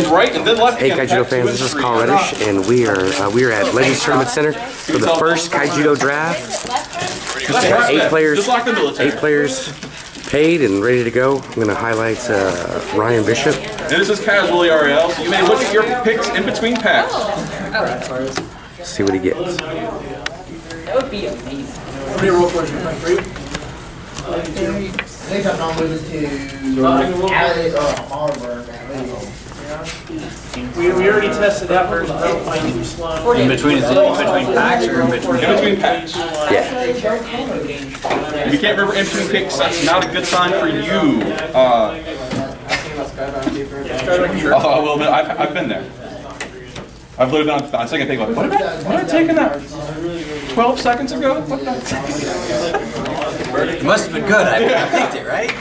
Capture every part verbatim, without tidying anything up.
And right and then left. Hey Kaijudo fans, this is Carl Reddish, and we are uh, we are at Legends Tournament Center for the first Kaijudo draft. Uh, eight players, eight players paid and ready to go. I'm going to highlight uh, Ryan Bishop. This is casually R L, so you may look at your picks in between packs. See what he gets. That would be amazing. We, we already tested that version. In between, is it in between packs or in between? In between packs. Yeah. You can't remember in between picks. That's not a good sign for you. Uh, although I will admit, I've, I've been there. I've lived on the second pick. Like, what did I, what did I take in that twelve seconds ago? What did I take? It must have been good. I, yeah. I picked it, right?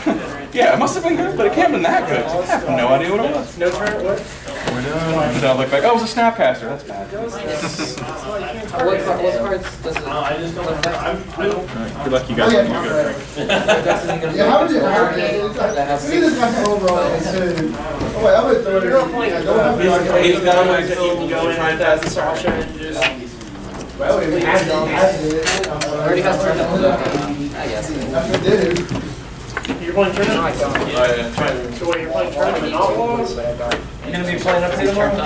Yeah, it must have been good, but it can't have been that good. I have no idea what it was. No turn, what? But then I look back, oh, it was a Snapcaster. That's bad. What cards does it? I just don't know. Good luck, you guys. You're good. How did it work? I mean, this guy's overall. Oh, wait, I would throw it in. He's got one that you can go in on as a starter and just. Well, we have to. Already got started. I guess. That's what it is. You're playing tournament? Yeah. Yeah. So wait, you're playing tournament outlaws? You're going to be playing up to tomorrow? No.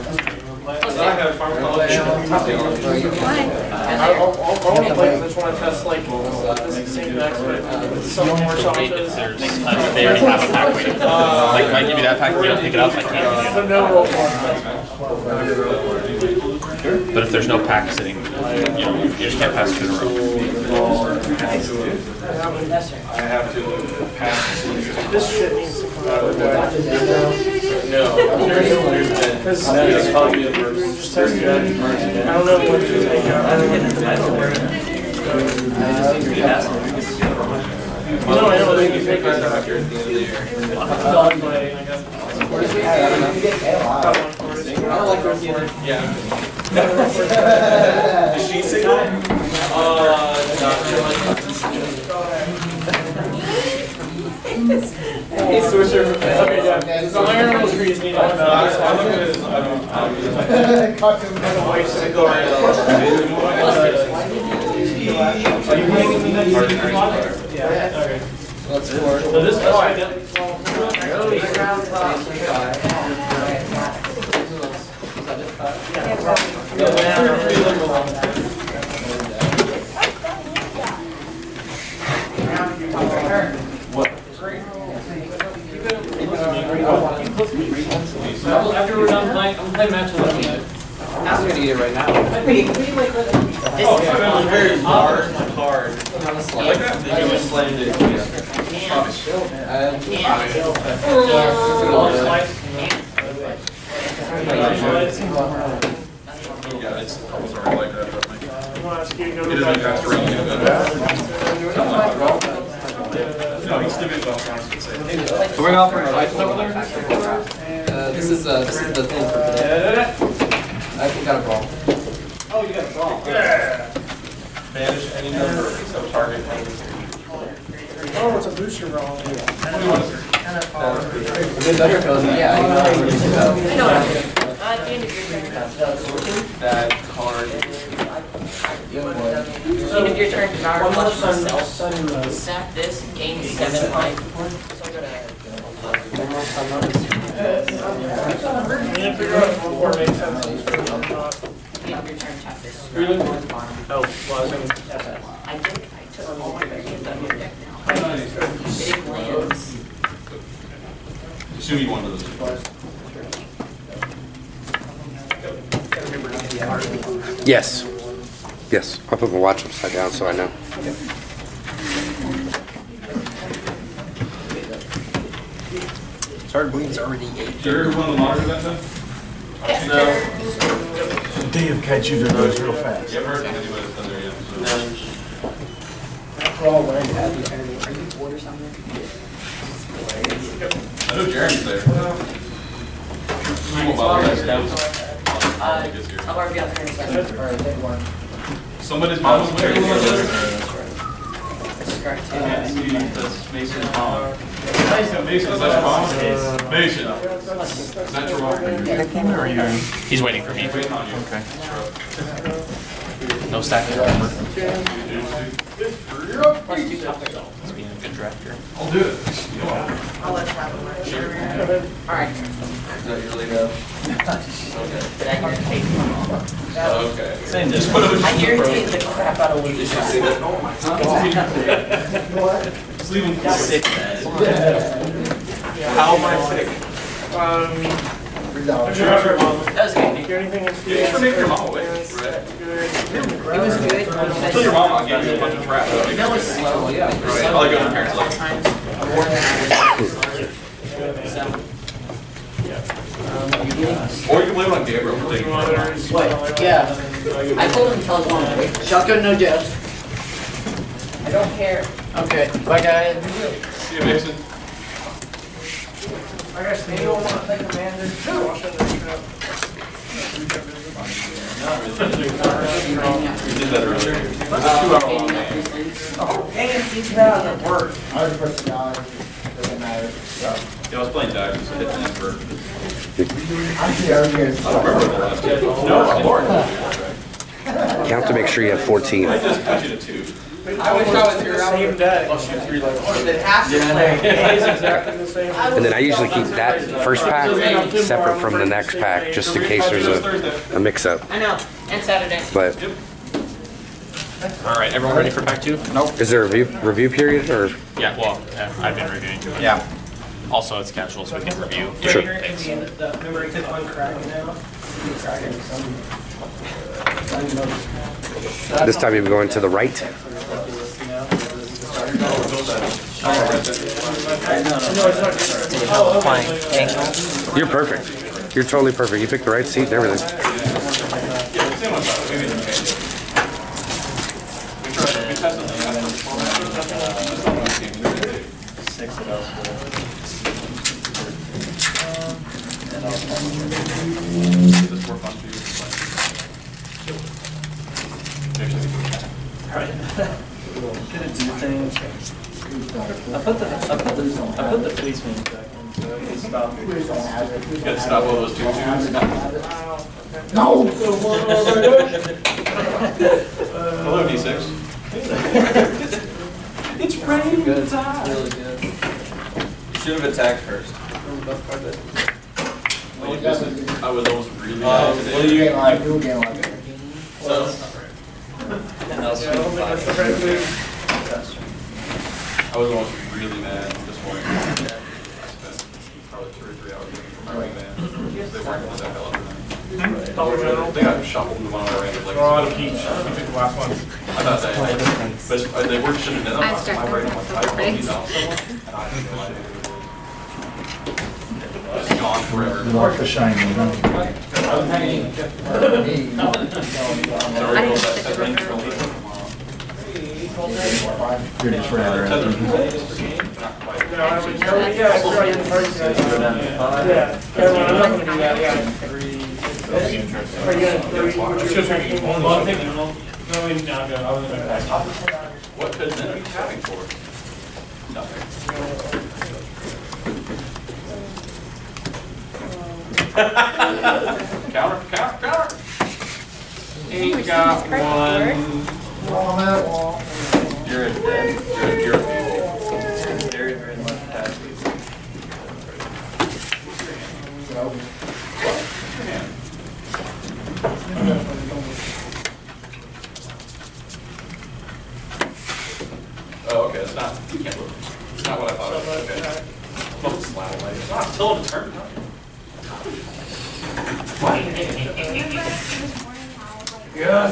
I have a farm college. I want to play because I just want to test like the same next week. Some more challenges. They already have a pack waiting. Like if I give you that pack, you don't pick it up, I can't. So no roll for. But if there's no pack sitting, you just can't pass through the row. I have to pass. This shit needs to come out of the way. No. Because it's probably a verse. I don't know what to take out. I don't get into my story. I just need to be asking. No, I don't think you take out after the end of the year. I guess. I don't like those either. Yeah. Does she sing that? Uh, not sure. Hey, Sorcerer. Okay, yeah. So Iron Rule trees need to come out. I'm looking at this. I don't know. Are you blaming me that you didn't come on? Yeah. Okay. Let's go. So this is all right. Yeah. After we're done playing, I'm playing match eleven. I'm gonna eat it right now. Wait, what do you like? Oh, yeah, very large card. Like that? Then you would slam it. Yeah, it's almost already like that. It doesn't pass around. No, he's still in the. So we're going for a life level there. Uh, this is uh, this is the thing for today. I think I got a brawl. Oh, you got a brawl. Yeah. Banish any number except target. Oh, it's a booster roll. Yeah. That card. So if your turn, one more sun, sack this, gain seven life. So I go to one more sun. Assume you want those. Yes. Yes. I'll put my watch upside down so I know. Okay. Hardwood's already eight. Do you ever want to monitor that stuff? Yes. No. The day of Kaijudo goes real fast. You ever heard anybody's done there yet? After all, when I had the enemy, are you bored or something? I know Jeremy's there. I'll already be out there in a second. All right, take one. Somebody's mom's there. That's correct. Mason. Mason. Mason, is that your mom? Mason. Is that your mom? Or are you? He's waiting for me. Okay. No stack armor. It's being a good drafter. I'll do it. I'll let you. All right. Is that your lead-up? Okay. Okay. I irritate the crap out of Lucas. Oh my god. Just leave him sick, man. How am I sick? Um. That was good. Did you hear anything? You should make your mom away. It was good. Until your mom gave you a bunch of crap. That was slow, yeah. I like going to parents' lifetime. Or you can live on Gabriel. Wait, yeah. I told him to tell his mom to wait. Shotgun, no jabs. I don't care. Okay, bye guys. See you, Mason. I guess they don't want to play Commander too. I'll shut this up. We did that earlier. Oh, and he's not on the word. I was pressing down. Doesn't matter. Yeah, I was playing dives, so I hit an invert. I don't remember the last game. No, you have to make sure you have fourteen. I just put you to two. I wish I was here the same day. Plus you three levels. And then I usually keep that first pack separate from the next pack, just in case there's a, a mix-up. I know, and Saturday. But. All right, everyone ready for pack two? Nope. Is there a review, review period or? Yeah, well, I've been reviewing to it. Yeah. Also, it's casual, so we can review. Sure. Thanks. This time you're going to the right. You're perfect. You're totally perfect. You picked the right seat and everything. Six of us. I put the I put the I put the policeman back in so I can stop. You gotta stop all those two dudes. No! Hello, D six. It's raining good. Really good. You should have attacked first. Like this is, I was almost really uh, well, you get like you get like it. So that's the right move. I was almost really mad at this point. I spent probably two or three hours waiting for my wingman. They weren't going to that hell up tonight. They got shuffled in the monorail. Like, oh, out of peach. You took the last one. I thought that. But they weren't should have been on my brain. I pulled these out. And I didn't know I did. It's gone forever. You like the shiny. You're just rather at them. What could then be tapping for? Nothing. Counter, counter, counter. He got one. You're a dead. You're a people. Very, very much past people. Oh, okay. That's not. You can't move. That's not what I thought of. Okay. Close slide away. It's not still in the turn. Yeah.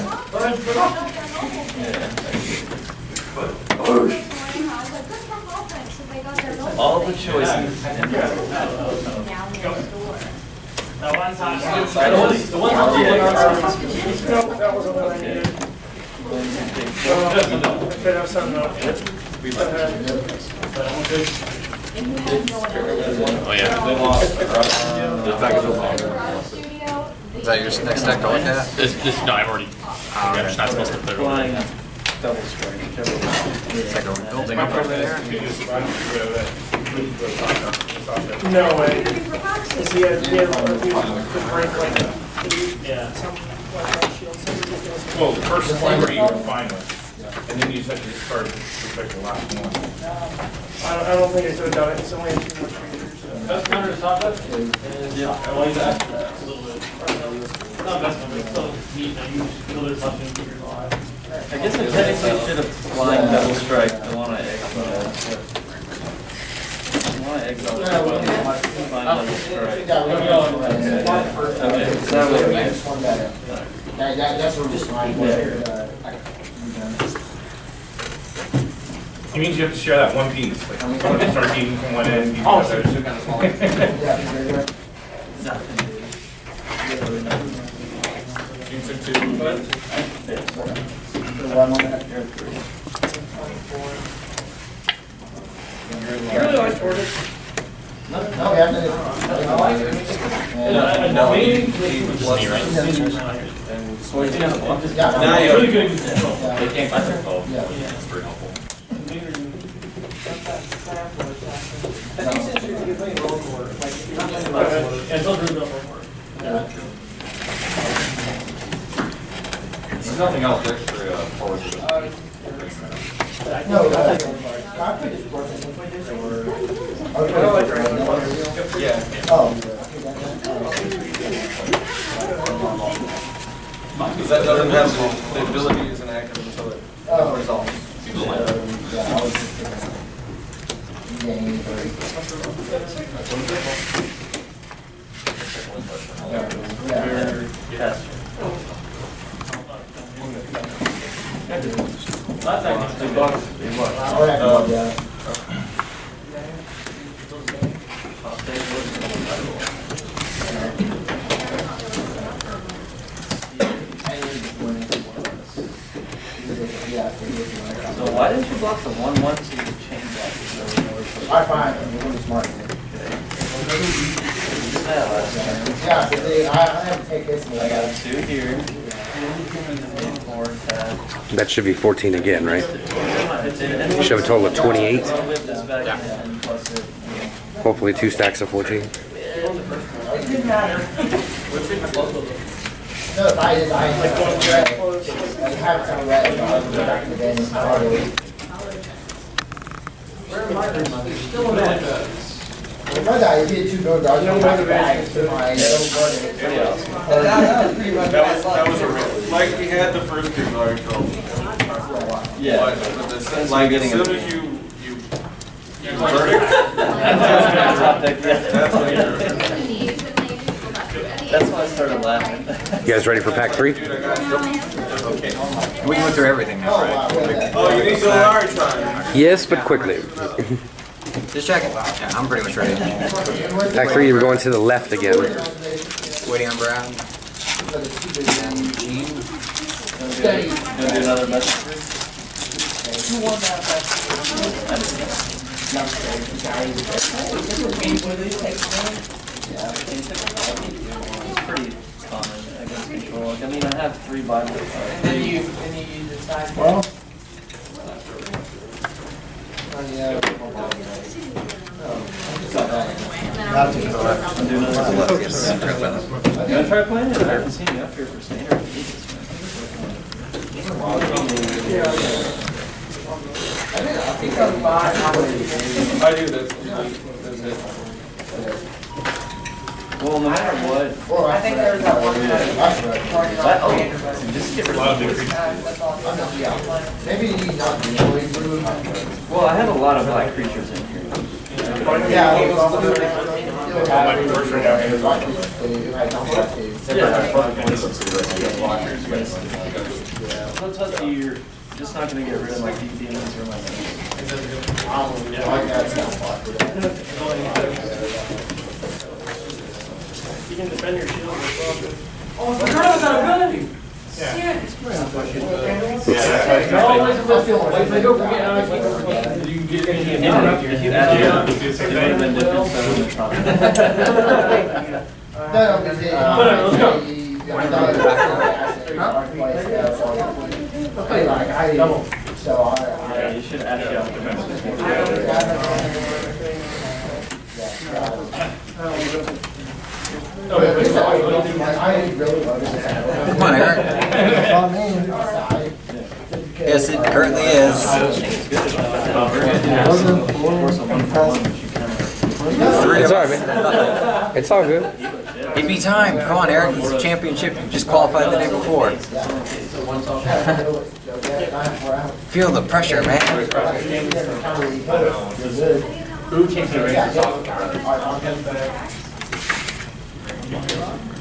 All the choices. That one time. The one time. That was a one I needed. I could have something else. Oh yeah, they lost. The fact is longer. Is that your next deck to look at? This, this, no, I've already. Oh, okay. I'm just not supposed to put it on. Double strike. It's like a building up over there. looking for a software. No way. Because he had the break like a... Yeah. Well, the first flavor you were fine with. And then you said you started to perfect the last one. I don't, I don't think I could have done it. It's only a two more creatures. Best counter to top left is... Yeah. I wanted to ask you that a little bit. It's not best counter. It's still neat that you just build it up and keep it alive. I guess it technically should have blind double strike. I want to exile. I want to exile. I want to blind double strike. Okay, so that would make one better. That's what we're trying to do. It means you have to share that one piece. Like, I'm going to start eating from one end. Oh, so it's kind of small. Nothing. Two. One on that. You're three. You really like tortoise? No, no, no. I like it. And no, we plus and soy. Now you're really good. They can't find their phone. Yeah, that's very helpful. I think since you're playing roll for it, like you're not playing roll for it. Yeah, it's all roll for it. Yeah. There's nothing else extra for us. No, I think yeah. Oh. Because that doesn't have the ability as an active until it resolves. Yeah. That's actually two bucks. So why didn't you block the one one so you could change that? I find it really smart. Yeah, I have to take this one. I got two here. That should be fourteen again, right? You should have a total of twenty-eight. Yeah. Hopefully two stacks of fourteen. I know that I did two go dogs. No motivation to my that was a real. Like we had the first two guard for a while. Yeah. But as soon as you you you verdict, that's when that's why I started laughing. You guys ready for pack three? Okay. We went through everything now, right? Oh, you need to large time. Yes, but quickly. Just checking. Yeah, I'm pretty much ready. Pack three, we're going to the left again. Waiting on Brad. And Gene. Gonna do another messenger. It's pretty common against control. I mean, I have three Bibles. And then you, and you use the side. Well. Yeah. I'm doing to try playing it. I haven't seen you up here for standard. I think I'm buying. I do this. Well, no matter what. I think there's that one. Oh, just get rid of the maybe you need not the. Well, I have a lot of black creatures in here. Yeah. Sometimes you're just not going to get rid of like these demons or like. You can defend your shield as well. Oh, the girl's not ability. Yeah. Yeah. Yeah, you should ask you out the message. Come on, Eric. Yes, it currently is. It's all right, it's all good. It'd be time. Come on, Eric. It's a championship. You just qualified the day before. Feel the pressure, man.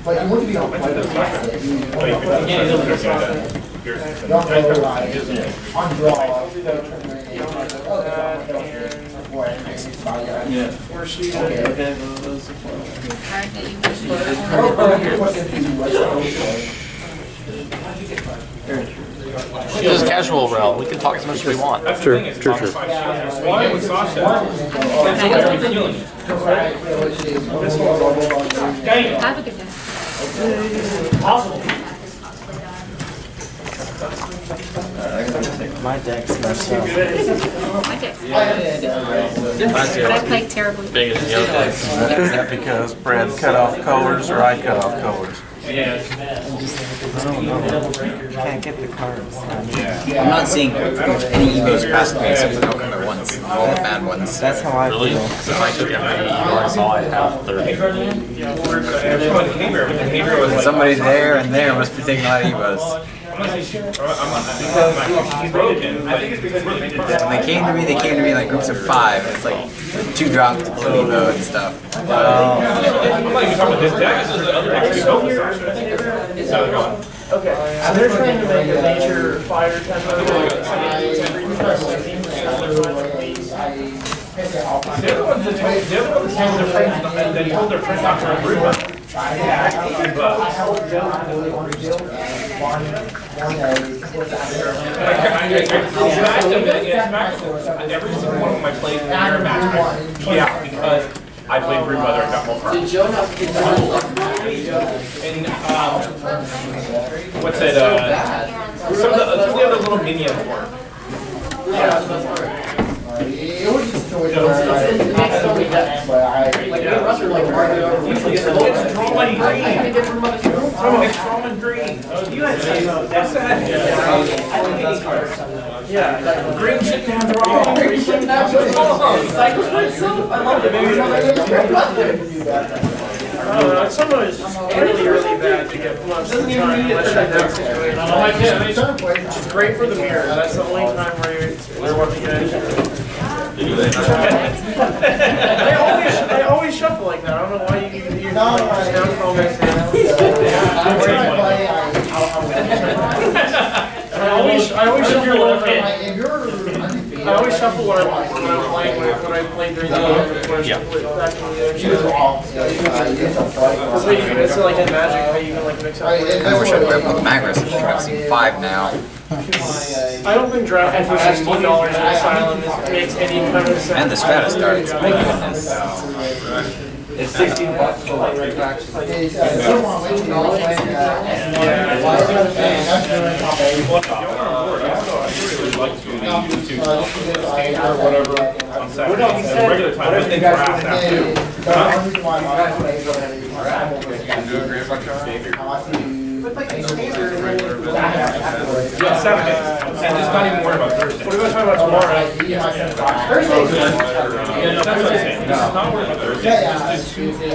But you wouldn't be on the This is casual, Rel. We can talk as much as we want. Sure, sure, sure. Why was Sasha? My deck's messed up. My deck's messed up. But I played terribly. Biggest Is that because Brad cut off colors or I cut off colors? Yeah. I don't know. Can't get the cards. I'm not seeing any egos pass me except for the color ones. All the bad ones. That's how I feel. So if I took every ego, I saw I have thirty. Somebody there and there must be taking a lot of egos. When they came to me, they came to me in like groups of five. It's like two drops to Evo and stuff. Wow. Okay, so they're trying to make a major fire tempo. The other ones that they told their friends not to remove them. I every single one of my plays in their match. Yeah, because I played Brew Mother and got more cards. And um, what's it? Uh, some of the, some of the other little minions were. Yeah. It was just a yeah, green shouldn't have draw. Green shouldn't have draw. It's like I love it. Maybe not. I don't know, it's sometimes really, really bad to get plus in time unless you're in that situation. I like it, which is great for the mirror. That's the only time where you're working it. They always shuffle like that. I don't know why you even use it. I always shuffle your little I always shuffle what I want when I'm playing, when I play during the game. Yeah. So you can, it's like in Magic, how you can like mix up. I wish I would have with Magnus. I've seen five now. I don't think drafting for sixteen dollars in Asylum makes any kind of sense. And the Stratus started. My goodness. It's sixteen bucks for like right back. Saturdays. And just not even worry about Thursday. What are we going to talk about tomorrow? Yeah. Thursday? That's what I'm saying. Just not worry about Thursday. Just do Tuesday.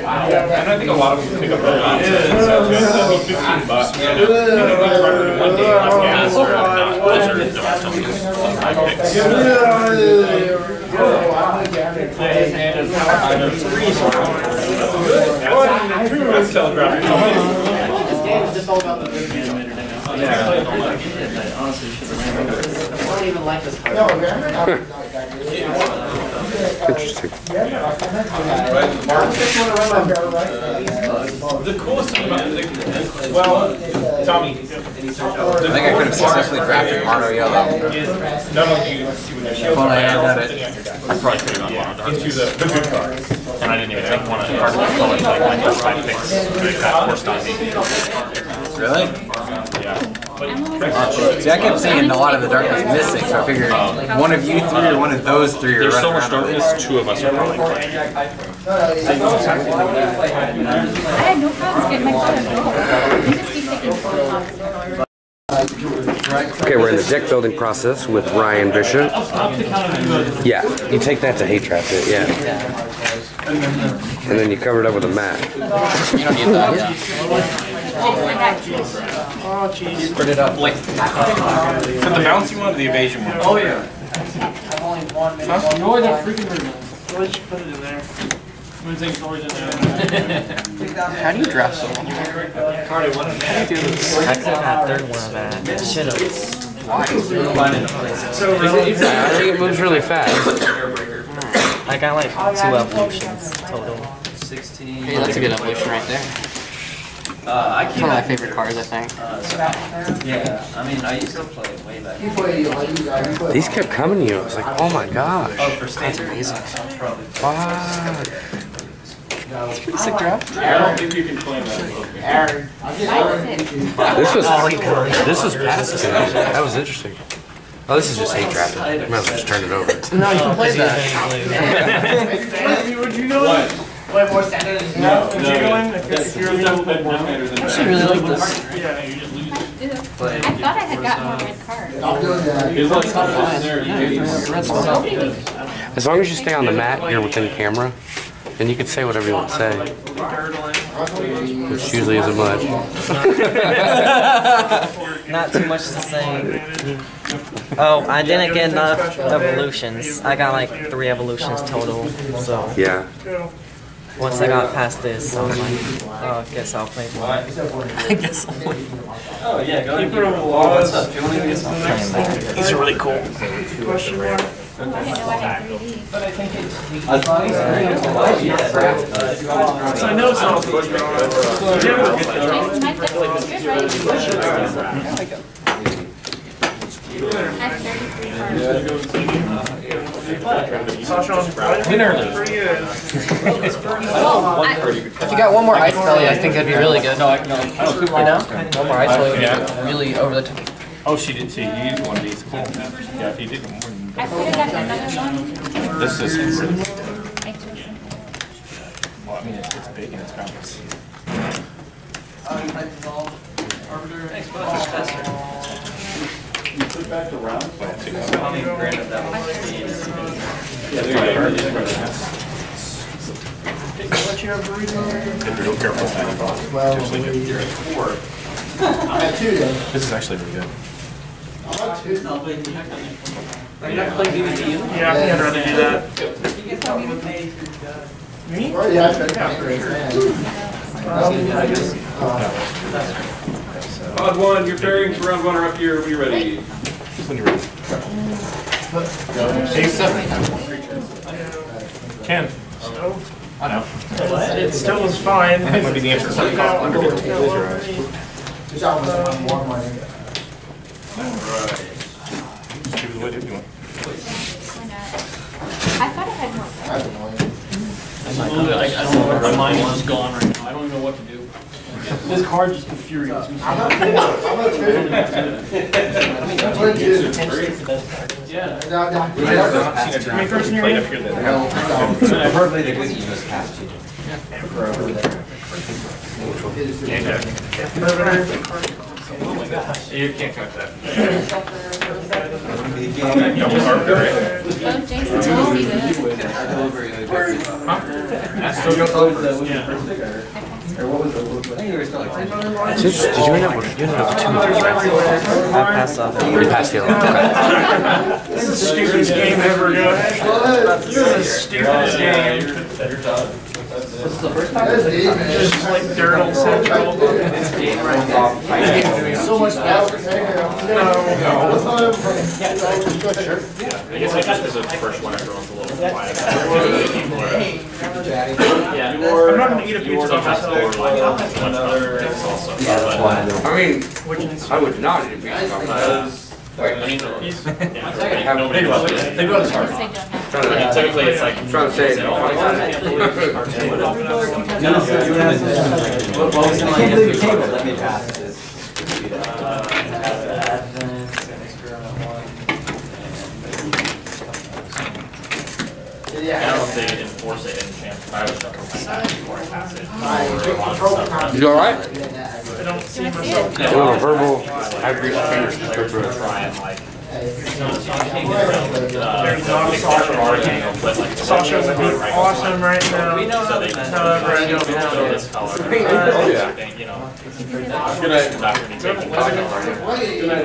And I think a lot of people pick up their options. It's fifteen bucks. You know, it's Monday. It's not pleasure. It's not something. It's just all about the animator now. Yeah, I honestly should remember. I don't even like this part. Interesting. The coolest thing about it, well, Tommy. I think I could have successfully drafted Mono Yellow. Not only do you see what you're I had that it. I probably could have gone Mono into the good cards. And I didn't even take one of the cards that colors like my first five picks. That forced on me. Really? Yeah. See, I kept seeing a lot of the darkness missing, so I figured um, one of you three or one of those three are running around. There's so much darkness, two of us are probably playing. I had no problems getting my phone at all. I just keep taking photographs. Okay, we're in the deck building process with Ryan Bishop. Yeah, you take that to hate trap it, yeah. And then you cover it up with a mat. You don't need that. Spread it up. Like, is it the bouncing one or the evasion one? Oh, yeah. Huh? No, the freaking one. Put it in there. How do you draft someone? How do you do this? I got that third one on that. It should have. I think it moves really fast. I got like two evolutions total. sixteen. Hey, that's a good evolution right there. Uh, it's one of my favorite cards, I think. Yeah, I mean, I used to play it way back then. These kept coming to you. I was like, oh my gosh. Oh, for standard? That's amazing. Wow. It's pretty sick draft. I don't think you can claim that. This was this was past two. That was interesting. Oh, this is just hate draft. Might as well just turn it over. No, you can play that. Would you know it? What more standard? No, would you go in if you're a double big one? I actually really like this. Yeah, you just lose. I thought I had gotten more red cards. As long as you stay on the mat, you're within camera. And you can say whatever you want to say, which usually isn't much. Not too much to say. Oh, I didn't get enough evolutions. I got like three evolutions total, so. Yeah. Once I got past this, I was like, oh, I guess I'll play more. I guess I'll play more. Oh, yeah, go ahead. What's up? These are really cool. I know it's not push me. If you got one more ice belly, I think that'd be really good. No, I know. One more ice belly would be really over the top. Oh, she didn't see. You used one of these. Cool. Yeah, if you did one more. I could have gotten another one. This is really good. Well, I mean, it's, it's big and it's complex. Uh, you might dissolve Arbiter. Thanks, Professor. You put back the round? Tommy and Grant have that one. Yeah, there you go. I'll let you have burrito. If you're real careful, well, you're at four. I have two, then. This is actually pretty good. I'll have two, and I'll play the heck on it. Are you not playing D V D? Yeah, I think I'd rather do that. You get something with me? Me? Yeah, I've got a copy. Odd one, your pairings for round one are up here. When you're ready. When you're ready. Take seven. Ken. Snow? I know. It still is fine. That might be the answer. All right. What did you want? I thought I had more. I don't know. I don't know. My mind is just gone right now. I don't even know what to do. This card just infuriates me. I'm not kidding. I'm not kidding. I mean, that's what it is. It's the best card. Yeah. My first year up here. I've heard that we just passed you. Ever over there. Oh my gosh. You can't cut that. Oh, Jason told me that. Did you end up with two? I passed off. You passed the other. This is the stupidest game ever, guys. This is the stupidest game. This is the first time it's just like dirt on central. It's game right now. So much faster. I guess I got this the first one. Everyone's a little quiet. I'm not going to eat a pizza myself. I mean, I would not eat a pizza myself. Wait, I mean, technically, it's like I'm trying to say. What was the table? Let me pass this. I don't think they enforce it in champs. I was talking about that before I passed it. Uh, you all right? I don't see myself. It was a verbal. I agree with fingers to try and like. Sasha's awesome right now. We know how they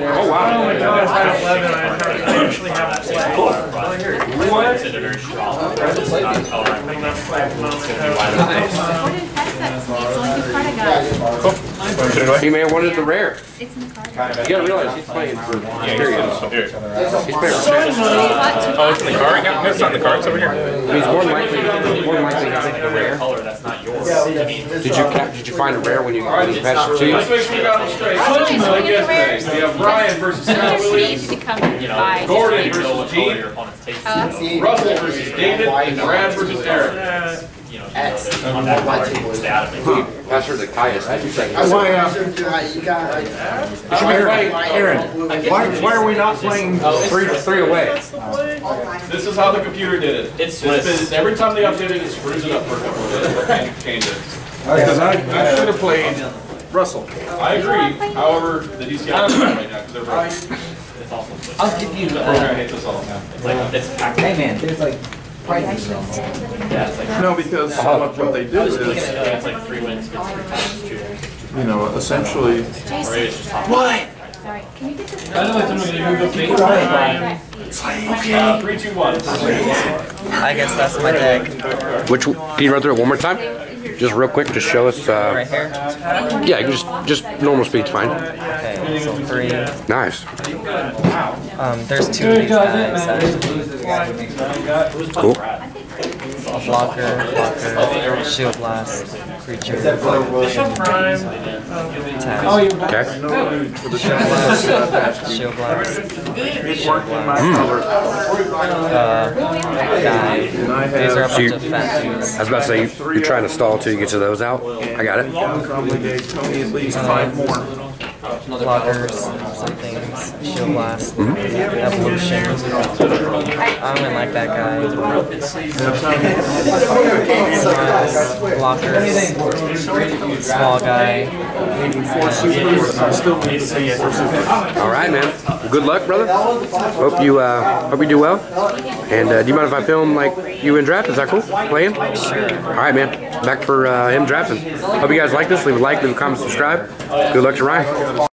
oh wow! Oh my gosh! I actually have that. He may have wanted the rare. You gotta realize he's playing for periods. He's playing oh, it's in the card? No, it's not in the card. It's over here. He's more likely, more likely to pick the rare. That's not yours. Did you cap, did you find a rare when you got the past two? Let's make sure we got them straight. We have Ryan versus Scott Williams. Gordon versus Gene. Russell versus David. And Brad versus Eric. You know, X. On that part, it's adamant. That's where the Kaius. That's why uh, uh, Aaron, why, why are we not playing three three away? This is how the computer did it. It's, it's been, every time they update it, it screws it up for a couple of days and change it. Because I, I should have played Russell. I agree. However, the D C I is right now because they're broken. It's awful. I'll give you the program hates us all now. It's like it's packed. Hey man, there's like. Yeah, it's like no, because so uh, much what they do is, it's like three wins, three times two. You know, essentially. What? Sorry, can you get this? I don't know if you move the thing. Right. Okay. Three, two, one. I guess that's my deck. Which? Can you run through it one more time? Just real quick, just show us. Uh, right here. Yeah, you just just normal speed's fine. Okay, so three. Nice. Um, there's two of these guys. Actually. Cool. A blocker, blocker, shield blast, creature. Okay. Shield blast, shield blast, shield blast. Mm. Uh, these are up so you, to defense. I was about to say, you, you're trying to stall until you get to those out. I got it. Uh, Blockers, some things, shield blast, mm-hmm. evolution. I don't even like that guy. Blast, blockers, small guy. All right, man. Good luck, brother. Hope you uh, hope you do well. And uh, do you mind if I film like you in draft? Is that cool? Playing? Sure. All right, man. Back for uh, him drafting. Hope you guys like this. Leave a like, leave a comment, subscribe. Good luck to Ryan.